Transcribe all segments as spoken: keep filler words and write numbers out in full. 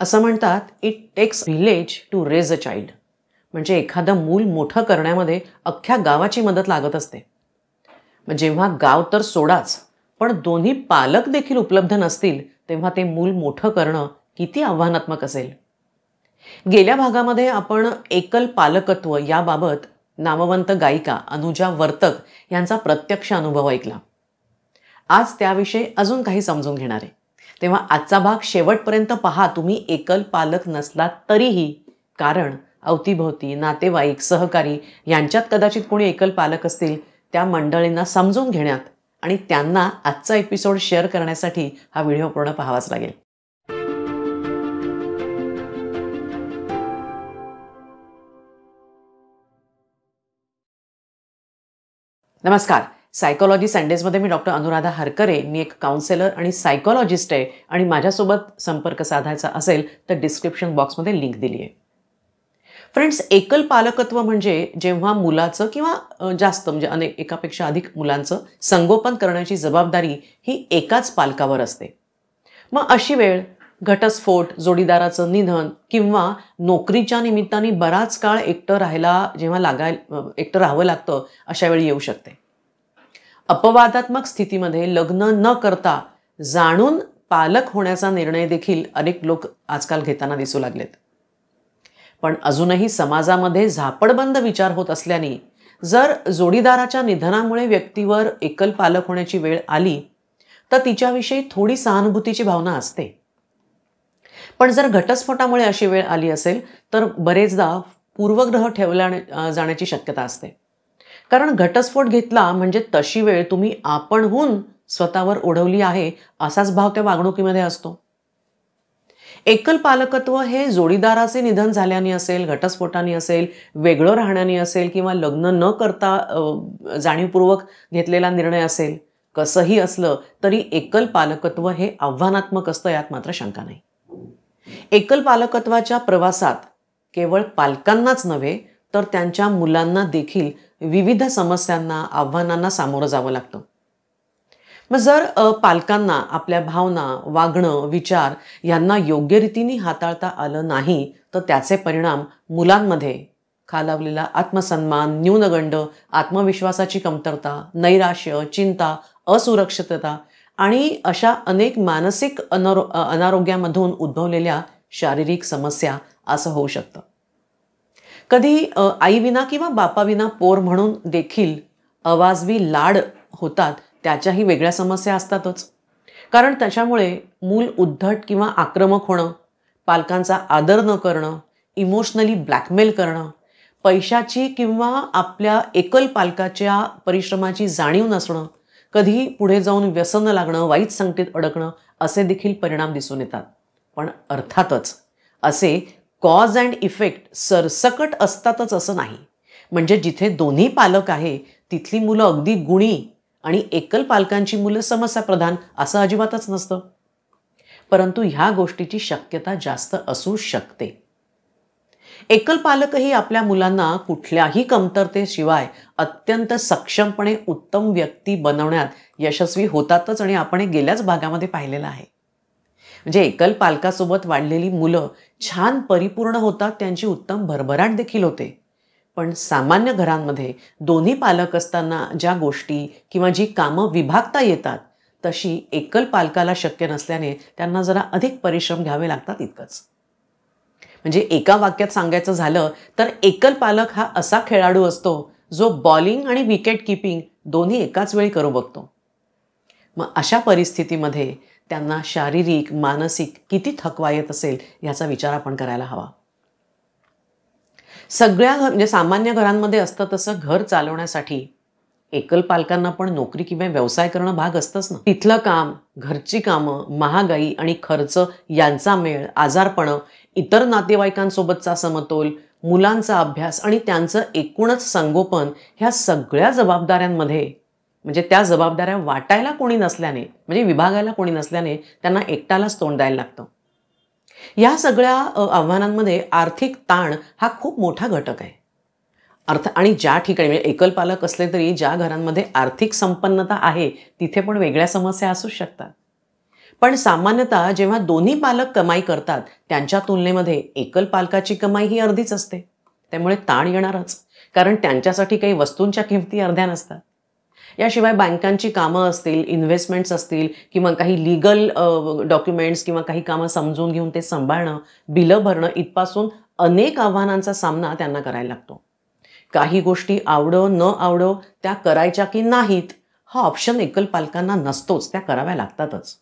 असं म्हणतात, it takes village to raise a child, म्हणजे एखादं मूल मोठं करण्यामध्ये अख्ख्या गावाची मदत लागत असते। मग जेव्हा गाव तर सोडाच, पण दोन्ही पालक देखील उपलब्ध नसतील तेव्हा ते मूल मोठं करणं किती आव्हानात्मक असेल। गेल्या भागामध्ये आपण एकल पालकत्व याबाबत नामवंत गायिका अनुजा वर्तक यांचा प्रत्यक्ष अनुभव ऐकला। आज त्याविषयी अजून काही समजून घेणार आहे, तेव्हा आजचा भाग शेवटपर्यंत पहा, तुम्ही एकल पालक नसलात तरीही, कारण अवतीभोवती नातेवाईक सहकारी यांच्यात कदाचित कोणी एकल पालक असतील। त्या मंडळींना समजून घेण्यात आणि त्यांना आजचा एपिसोड शेअर करण्यासाठी हा व्हिडिओ पूर्ण पाहावाच लागेल। नमस्कार, सायकोलॉजी संडेजमध्ये मी डॉक्टर अनुराधा हरकरे, मी एक काउन्सिलर आणि सायकोलॉजिस्ट आहे आणि माझ्यासोबत संपर्क साधायचा असेल तर डिस्क्रिप्शन बॉक्समध्ये लिंक दिली आहे। फ्रेंड्स, एकल पालकत्व म्हणजे जेव्हा मुलाचं किंवा जास्त म्हणजे अनेक एकापेक्षा अधिक मुलांचं संगोपन करण्याची जबाबदारी ही एकाच पालकावर असते। मग अशी वेळ घटस्फोट, जोडीदाराचं निधन किंवा नोकरीच्या निमित्ताने बराच काळ एकटं राहायला जेव्हा लागाय एकटं राहावं लागतं अशा वेळी येऊ शकते। अपवादात्मक स्थितीमध्ये लग्न न करता जाणून पालक होण्याचा निर्णय देखील अनेक लोक आजकाल घेताना दिसू लागलेत। पण अजूनही समाजामध्ये झापडबंद विचार होत असल्याने जर जोडीदाराच्या निधनामुळे व्यक्तीवर एकल पालक होण्याची वेळ आली तर तिच्याविषयी थोडी सहानुभूतीची भावना असते। पण जर घटस्फोटामुळे अशी वेळ आली असेल तर बरेचदा पूर्वग्रह ठेवला जाण्याची शक्यता असते, कारण घटस्फोट घेतला म्हणजे तशी वेळ तुम्ही आपणहून स्वतःवर ओढवली आहे असाच भाव त्या वागणुकीमध्ये असतो। एकल पालकत्व हे जोडीदाराचे निधन झाल्याने असेल, घटस्फोटाने असेल, वेगळं राहण्याने असेल किंवा लग्न न करता जाणीवपूर्वक घेतलेला निर्णय असेल, कसंही असलं तरी एकल पालकत्व हे आव्हानात्मक असतं, यात मात्र शंका नाही। एकल पालकत्वाच्या प्रवासात केवळ पालकांनाच नव्हे तर त्यांच्या मुलांना देखील विविध समस्यांना आव्हानांना सामोरं जावं लागतं। मग जर पालकांना आपल्या भावना, वागणं, विचार यांना योग्य रीतीने हाताळता आलं नाही तर त्याचे परिणाम मुलांमध्ये खालावलेला आत्मसन्मान, न्यूनगंड, आत्मविश्वासाची कमतरता, नैराश्य, चिंता, असुरक्षितता आणि अशा अनेक मानसिक अनारो अनारोग्यामधून उद्भवलेल्या शारीरिक समस्या असं होऊ शकतं। कधी आईविना किंवा बापाविना पोर म्हणून देखील अवाजवी लाड होतात, त्याच्याही वेगळ्या समस्या असतातच, कारण त्याच्यामुळे मूल उद्धट किंवा आक्रमक होणं, पालकांचा आदर न करणं, इमोशनली ब्लॅकमेल करणं, पैशाची किंवा आपल्या एकल पालकाच्या परिश्रमाची जाणीव नसणं, कधी पुढे जाऊन व्यसन लागणं, वाईट संगतीत अडकणं असे देखील परिणाम दिसून येतात। पण अर्थातच असे कॉज अँड इफेक्ट सरसकट असतातच असं नाही, म्हणजे जिथे दोन्ही पालक आहे तिथली मुलं अगदी गुणी आणि एकल पालकांची मुलं समस्याप्रधान असं अजिबातच नसतं, परंतु ह्या गोष्टीची शक्यता जास्त असू शकते। एकल पालकही आपल्या मुलांना कुठल्याही कमतरतेशिवाय अत्यंत सक्षमपणे उत्तम व्यक्ती बनवण्यात यशस्वी होतातच, आणि आपण हे गेल्याच भागामध्ये पाहिलेलं आहे। म्हणजे एकल पालकासोबत वाढलेली मुलं छान परिपूर्ण होतात, त्यांची उत्तम भरभराट देखील होते। पण सामान्य घरांमध्ये दोन्ही पालक असताना ज्या गोष्टी किंवा जी कामं विभागता येतात तशी एकल पालकाला शक्य नसल्याने त्यांना जरा अधिक परिश्रम घ्यावे लागतात इतकंच। म्हणजे एका वाक्यात सांगायचं झालं तर एकल पालक हा असा खेळाडू असतो जो बॉलिंग आणि विकेट किपिंग दोन्ही एकाच वेळी करू बघतो। मग अशा परिस्थितीमध्ये त्यांना शारीरिक, मानसिक किती थकवा येत असेल याचा विचार आपण करायला हवा। सगळ्या म्हणजे सामान्य घरांमध्ये असतं तसं घर चालवण्यासाठी एकल पालकांना पण नोकरी किंवा व्यवसाय करणं भाग असतंच ना। तिथलं काम, घरची कामं, महागाई आणि खर्च यांचा मेळ, आजारपणं, इतर नातेवाईकांसोबतचा समतोल, मुलांचा अभ्यास आणि त्यांचं एकूणच संगोपन, ह्या सगळ्या जबाबदाऱ्यांमध्ये म्हणजे त्या जबाबदाऱ्या वाटायला कोणी नसल्याने म्हणजे विभागायला कोणी नसल्याने त्यांना एकट्यालाच तोंड द्यायला लागतं। या सगळ्या आव्हानांमध्ये आर्थिक ताण हा खूप मोठा घटक आहे। अर्थ आणि ज्या ठिकाणी म्हणजे एकल पालक असले तरी ज्या घरांमध्ये आर्थिक संपन्नता आहे तिथे पण वेगळ्या समस्या असू शकतात। पण सामान्यतः जेव्हा दोन्ही पालक कमाई करतात त्यांच्या तुलनेमध्ये एकल पालकाची कमाई ही अर्धीच असते, त्यामुळे ताण येणारच, कारण त्यांच्यासाठी काही वस्तूंच्या किमती अर्ध्या नसतात। याशिवाय बँकांची कामं असतील, इन्व्हेस्टमेंट्स असतील, किंवा काही लीगल डॉक्युमेंट्स किंवा काही कामं समजून घेऊन ते सांभाळणं, बिल भरणं इतपासून अनेक आव्हानांचा सामना त्यांना करायला लागतो। काही गोष्टी आवडो न आवडो त्या करायच्या की नाहीत हा ऑप्शन एकल पालकांना नसतोच, त्या कराव्या लागतातच।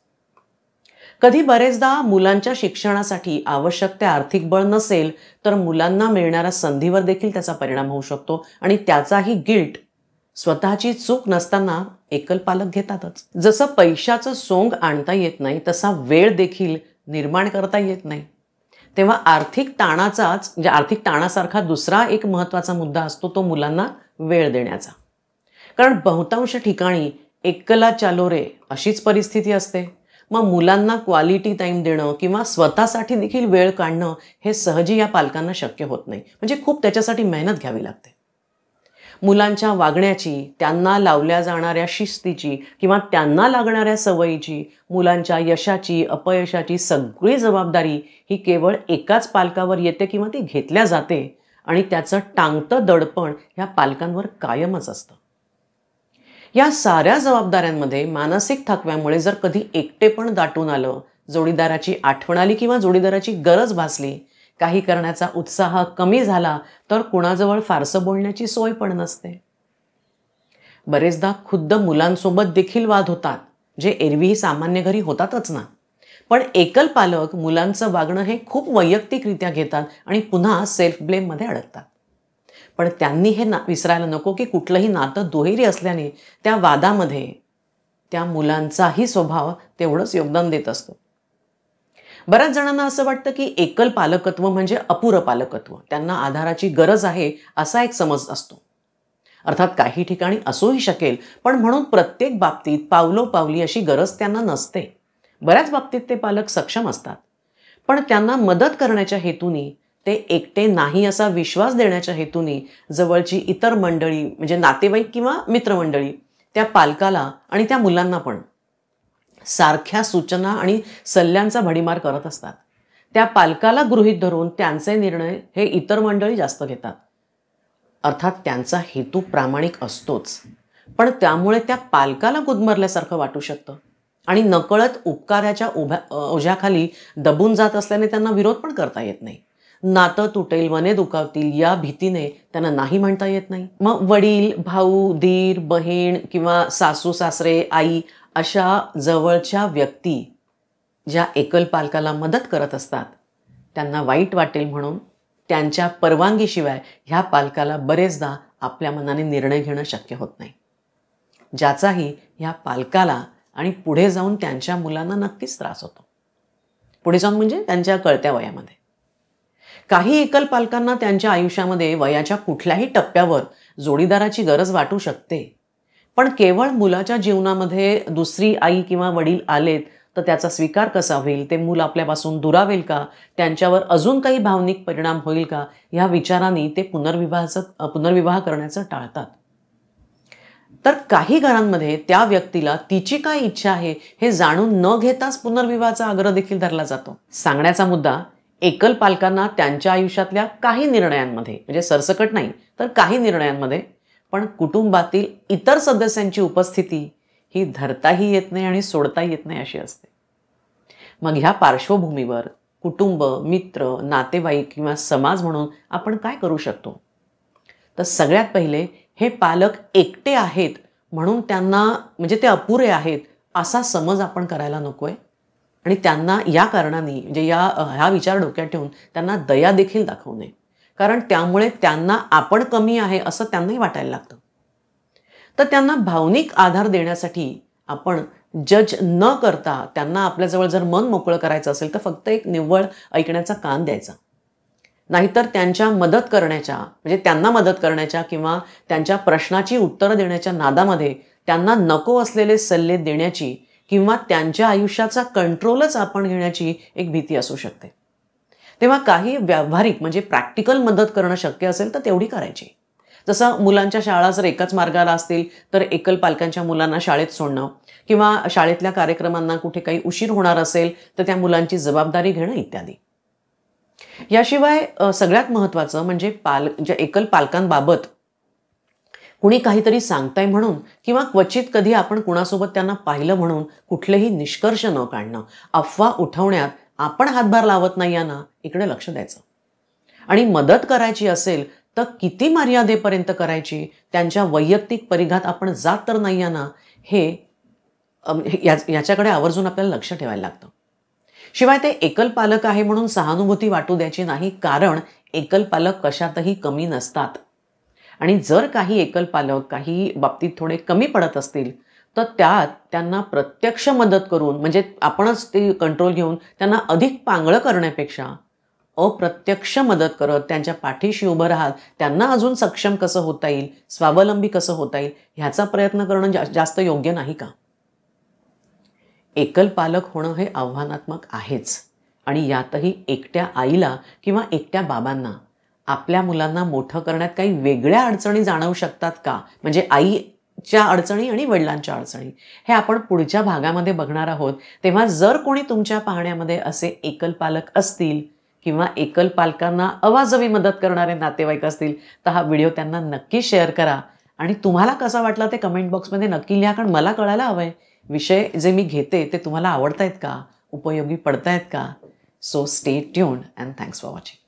कधी बरेचदा मुलांच्या शिक्षणासाठी आवश्यक ते आर्थिक बळ नसेल तर मुलांना मिळणाऱ्या संधीवर देखील त्याचा परिणाम होऊ शकतो आणि त्याचाही गिल्ट स्वतःची चूक नसताना एकल पालक घेतातच। जसं पैशाचं सोंग आणता येत नाही तसा वेळ देखील निर्माण करता येत नाही, तेव्हा आर्थिक ताणाचाच म्हणजे आर्थिक ताणासारखा दुसरा एक महत्त्वाचा मुद्दा असतो तो मुलांना वेळ देण्याचा। कारण बहुतांश ठिकाणी एकला चालो रे अशीच परिस्थिती असते। मग मुलांना क्वालिटी टाइम देणं किंवा स्वतःसाठी देखील वेळ काढणं हे सहजी या पालकांना शक्य होत नाही, म्हणजे खूप त्याच्यासाठी मेहनत घ्यावी लागते। मुलांच्या वागण्याची, त्यांना लावल्या जाणाऱ्या शिस्तीची किंवा त्यांना लागणाऱ्या सवयीची, मुलांच्या यशाची अपयशाची सगळी जबाबदारी ही केवळ एकाच पालकावर येते किंवा ती घेतल्या जाते आणि त्याचं टांगतं दडपण ह्या पालकांवर कायमच असतं। या साऱ्या जबाबदाऱ्यांमध्ये मानसिक थकव्यामुळे जर कधी एकटेपण दाटून आलं, जोडीदाराची आठवण आली किंवा जोडीदाराची गरज भासली, काही करण्याचा उत्साह कमी झाला तर कुणाजवळ फारसं बोलण्याची सोय पण नसते। बरेचदा खुद्द मुलांसोबत देखील वाद होतात जे एरवी सामान्य घरी होतातच ना, पण एकल पालक मुलांचं वागणं हे खूप वैयक्तिकरित्या घेतात आणि पुन्हा सेल्फ ब्लेममध्ये अडकतात। पण त्यांनी हे ना विसरायला नको की कुठलंही नातं दुहेरी असल्याने त्या वादामध्ये त्या मुलांचाही स्वभाव तेवढंच योगदान देत असतो। बऱ्याच जणांना असं वाटतं की एकल पालकत्व म्हणजे अपुरं पालकत्व, त्यांना आधाराची गरज आहे असा एक समज असतो। अर्थात काही ठिकाणी असूही शकेल, पण म्हणून प्रत्येक बाबतीत पावलोपावली अशी गरज त्यांना नसते। बऱ्याच बाबतीत ते पालक सक्षम असतात, पण त्यांना मदत करण्याच्या हेतूने, ते एकटे नाही असा विश्वास देण्याच्या हेतूने जवळची इतर मंडळी म्हणजे नातेवाईक किंवा मित्रमंडळी त्या पालकाला आणि त्या मुलांना पण सारख्या सूचना आणि सल्ल्यांचा भडीमार करत असतात। त्या पालकाला गृहीत धरून त्यांचे निर्णय हे इतर मंडळी जास्त घेतात। अर्थात त्यांचा हेतू प्रामाणिक असतोच, पण त्यामुळे त्या पालकाला गुदमरल्यासारखं वाटू शकतं आणि नकळत उपकाराच्या ओझ्याखाली दबून जात असल्याने त्यांना विरोध पण करता येत नाही। नातं तुटेल, मने दुखावतील या भीतीने त्यांना नाही म्हणता येत नाही। मग वडील, भाऊ, दीर, बहीण किंवा सासू सासरे, आई अशा जवळच्या व्यक्ती ज्या एकल पालकाला मदत करत असतात त्यांना वाईट वाटेल म्हणून त्यांच्या परवानगीशिवाय ह्या पालकाला बरेचदा आपल्या मनाने निर्णय घेणं शक्य होत नाही, ज्याचाही ह्या पालकाला आणि पुढे जाऊन त्यांच्या मुलांना नक्कीच त्रास होतो। पुढे जाऊन म्हणजे त्यांच्या कळत्या वयामध्ये काही एकल पालकांना त्यांच्या आयुष्यामध्ये वयाच्या कुठल्याही टप्प्यावर जोडीदाराची गरज वाटू शकते, पण केवळ मुलाच्या जीवनामध्ये दुसरी आई किंवा वडील आलेत तर त्याचा स्वीकार कसा होईल, ते मूल आपल्यापासून दुरावेल का, त्यांच्यावर अजून काही भावनिक परिणाम होईल का, ह्या विचारांनी ते पुनर्विवाहाचं पुनर्विवाह करण्याचं टाळतात। तर काही घरांमध्ये त्या व्यक्तीला तिची काय इच्छा आहे हे जाणून न घेताच पुनर्विवाहाचा आग्रह देखील धरला जातो। सांगण्याचा मुद्दा, एकल पालकांना त्यांच्या आयुष्यातल्या काही निर्णयांमध्ये म्हणजे सरसकट नाही तर काही निर्णयांमध्ये पण कुटुंबातील इतर सदस्यांची उपस्थिती ही धरताही येत नाही आणि सोडता येत नाही अशी असते। मग ह्या पार्श्वभूमीवर कुटुंब, मित्र, नातेवाईक किंवा समाज म्हणून आपण काय करू शकतो? तर सगळ्यात पहिले हे पालक एकटे आहेत म्हणून त्यांना म्हणजे ते अपुरे आहेत असा समज आपण करायला नकोय आणि त्यांना या कारणाने म्हणजे या ह्या विचार डोक्यात ठेवून त्यांना दया देखील दाखवू नये, कारण त्यामुळे त्यांना आपण कमी आहे असं त्यांनाही वाटायला लागतं। तर त्यांना भावनिक आधार देण्यासाठी आपण जज न करता त्यांना आपल्याजवळ जर मन मोकळं करायचं असेल तर फक्त एक निव्वळ ऐकण्याचा कान द्यायचा, नाहीतर त्यांच्या मदत करण्याच्या म्हणजे त्यांना मदत करण्याच्या किंवा त्यांच्या प्रश्नाची उत्तरं देण्याच्या नादामध्ये त्यांना नको असलेले सल्ले देण्याची किंवा त्यांच्या आयुष्याचा कंट्रोलच आपण घेण्याची एक भीती असू शकते। तेव्हा काही व्यावहारिक म्हणजे प्रॅक्टिकल मदत करणं शक्य असेल तर तेवढी करायची। जसं मुलांच्या शाळा जर एकाच मार्गाला असतील तर एकल पालकांच्या मुलांना शाळेत सोडणं, किंवा शाळेतल्या कार्यक्रमांना कुठे काही उशीर होणार असेल तर त्या मुलांची जबाबदारी घेणं इत्यादी। याशिवाय सगळ्यात महत्त्वाचं म्हणजे पाल जे एकल पालकांबाबत कुणी काहीतरी सांगताय म्हणून किंवा क्वचित कधी आपण कुणासोबत त्यांना पाहिलं म्हणून कुठलेही निष्कर्ष न काढणं, अफवा उठवण्यात आपण हातभार लावत नाही यांना इकडे लक्ष द्यायचं। आणि मदत करायची असेल तर किती मर्यादेपर्यंत करायची, त्यांच्या वैयक्तिक परिघात आपण जात तर नाही यांना हे याच्याकडे आवर्जून आपल्याला लक्ष ठेवायला लागतं। शिवाय ते एकल पालक आहे म्हणून सहानुभूती वाटू द्यायची नाही, कारण एकल पालक कशातही कमी नसतात आणि जर काही एकल पालक काही बाबतीत थोडे कमी पडत असतील तर त्यात त्यांना प्रत्यक्ष मदत करून म्हणजे आपणच ते कंट्रोल घेऊन त्यांना अधिक पांगळं करण्यापेक्षा अप्रत्यक्ष मदत करत त्यांच्या पाठीशी उभं राहत त्यांना अजून सक्षम कसं होता येईल, स्वावलंबी कसं होता येईल ह्याचा प्रयत्न करणं जा, जास्त योग्य नाही का? एकल पालक होणं हे आव्हानात्मक आहेच आणि यातही एकट्या आईला किंवा एकट्या बाबांना आपल्या मुलांना मोठं करण्यात काही वेगळ्या अडचणी जाणवू शकतात का, म्हणजे आईच्या अडचणी आणि वडिलांच्या अडचणी हे आपण पुढच्या भागामध्ये बघणार आहोत। तेव्हा जर कोणी तुमच्या पाहण्यामध्ये असे एकल पालक असतील किंवा एकल पालकांना अवाजवी मदत करणारे नातेवाईक असतील तर हा व्हिडिओ त्यांना नक्की शेअर करा आणि तुम्हाला कसा वाटला ते कमेंट बॉक्समध्ये नक्की लिहा, कारण मला कळायला हवं आहे विषय जे मी घेते ते तुम्हाला आवडतायत का, उपयोगी पडतायत का। So stay tuned and thanks for watching.